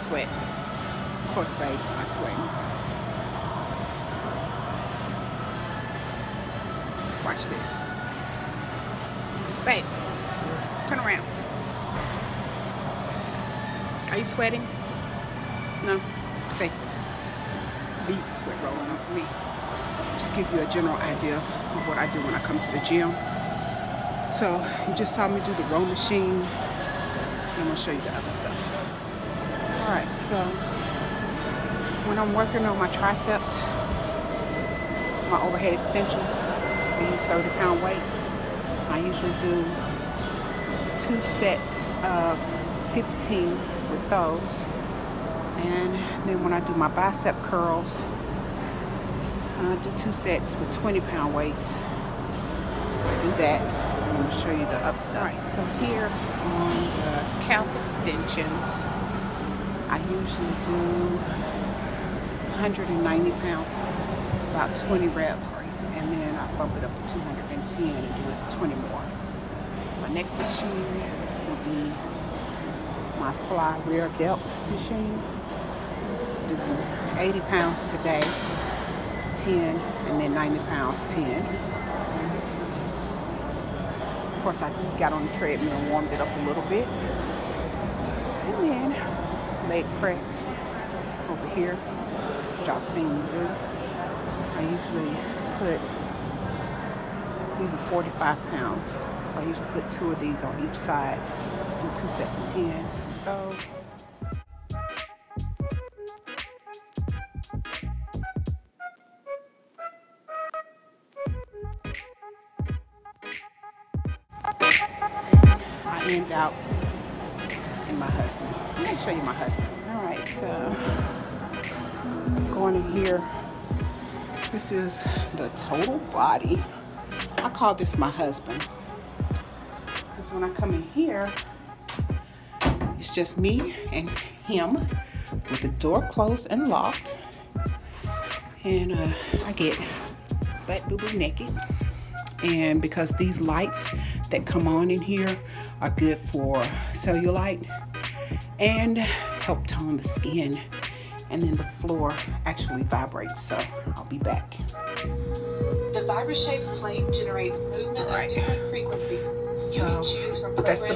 swim. Of course, babes, I swim. Watch this. Babe, turn around. Are you sweating? No? Okay. Leave the sweat rolling off me. Just give you a general idea of what I do when I come to the gym. So, you just saw me do the row machine. I'm going to show you the other stuff. Alright, so when I'm working on my triceps, my overhead extensions, I use 30-pound weights. I usually do 2 sets of 15s with those. And then when I do my bicep curls, I do 2 sets with 20-pound weights. So I do that. I'm going to show you the other stuff. Alright, so here on the calf extensions, I usually do 190 pounds, about 20 reps, and then I bump it up to 210 and do it 20 more. My next machine will be my fly rear delt machine. Do 80 pounds today, 10, and then 90 pounds, 10. Of course, I got on the treadmill and warmed it up a little bit. And then leg press over here, which I've seen you do. I usually put, these are 45 pounds. So I usually put 2 of these on each side, do 2 sets of 10s with those. End out and my husband. Let me show you my husband. Alright, so going in here, this is the total body. I call this my husband because when I come in here, it's just me and him with the door closed and locked, and I get butt boo-boo naked. And because these lights that come on in here are good for cellulite and help tone the skin, and then the floor actually vibrates. So I'll be back. The VibraShape's plate generates movement at different frequencies. You can choose from programs for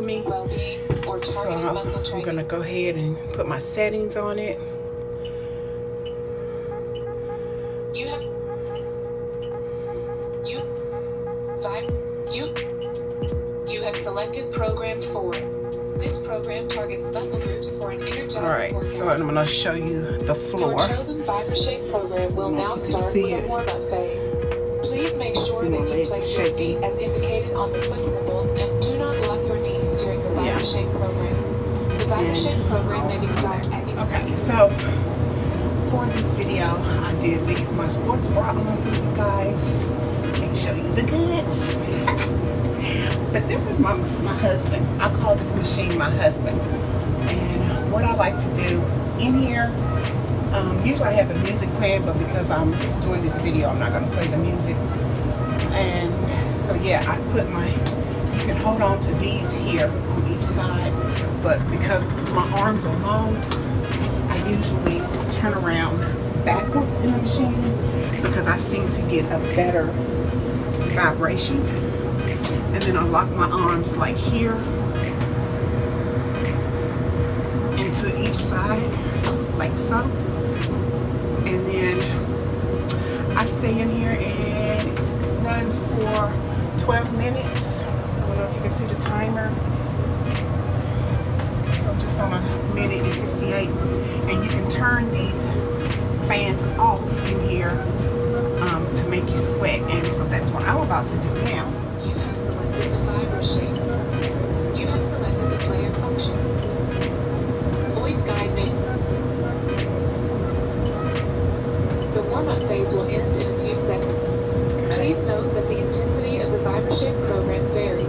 relaxation, well-being, or targeted muscle training. I'm gonna go ahead and put my settings on it. Selected program 4. This program targets muscle groups for an energizing workout. Alright, so I'm going to show you the floor. Your chosen VibraShape program will now start with a warm-up phase. Please make sure that you place your feet as indicated on the foot symbols and do not lock your knees during the VibraShape program. The VibraShape program may be stopped at any time. Okay, so for this video, I did leave my sports bra on for you guys. Can't show you the goods. But this is my husband. I call this machine my husband. And what I like to do in here, usually I have the music playing, but because I'm doing this video, I'm not going to play the music. And so yeah, I put my, you can hold on to these here on each side, but because my arms are long, I usually turn around backwards in the machine because I seem to get a better vibration. And then I lock my arms like here into each side, like so. And then I stay in here and it runs for 12 minutes. I don't know if you can see the timer. So I'm just on a minute and 58. And you can turn these fans off in here to make you sweat. And so that's what I'm about to do now. The VibraShape. You have selected the player function. Voice guide menu. The warm-up phase will end in a few seconds. Please note that the intensity of the VibraShape program varies.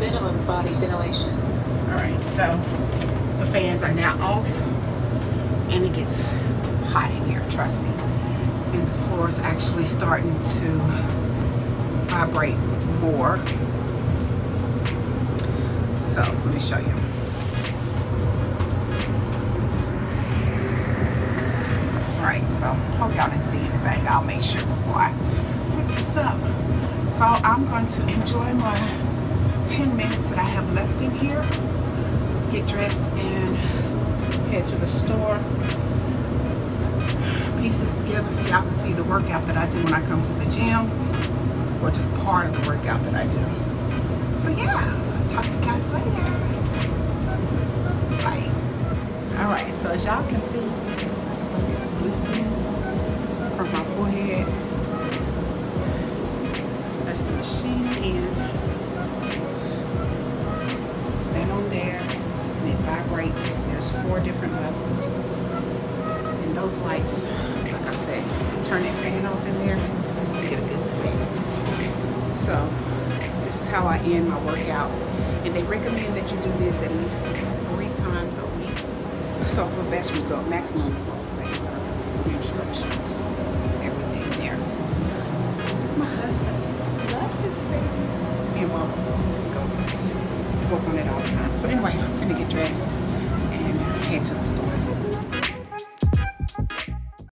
Minimum body ventilation. Alright, so the fans are now off and it gets hot in here, trust me. And the floor is actually starting to vibrate more. So let me show you. straight. So hope y'all didn't see anything. I'll make sure before I put this up. So I'm going to enjoy my 10 minutes that I have left in here, get dressed and head to the store, piece this together so y'all can see the workout that I do when I come to the gym, or just part of the workout that I do. So yeah, talk to you guys later. Bye. Alright, so as y'all can see, the smoke is glistening from my forehead. That's the machine in. Stand on there and it vibrates. There's 4 different levels. And those lights, like I said, you turn that fan off in there, you get a good spin. So this is how I end my workout. And they recommend that you do this at least 3 times a week. So for best result, maximum results based on the instructions, everything there. This is my husband. Love this baby. Me and Mom used to go work on it all the time. So anyway, I'm gonna get dressed and head to the store.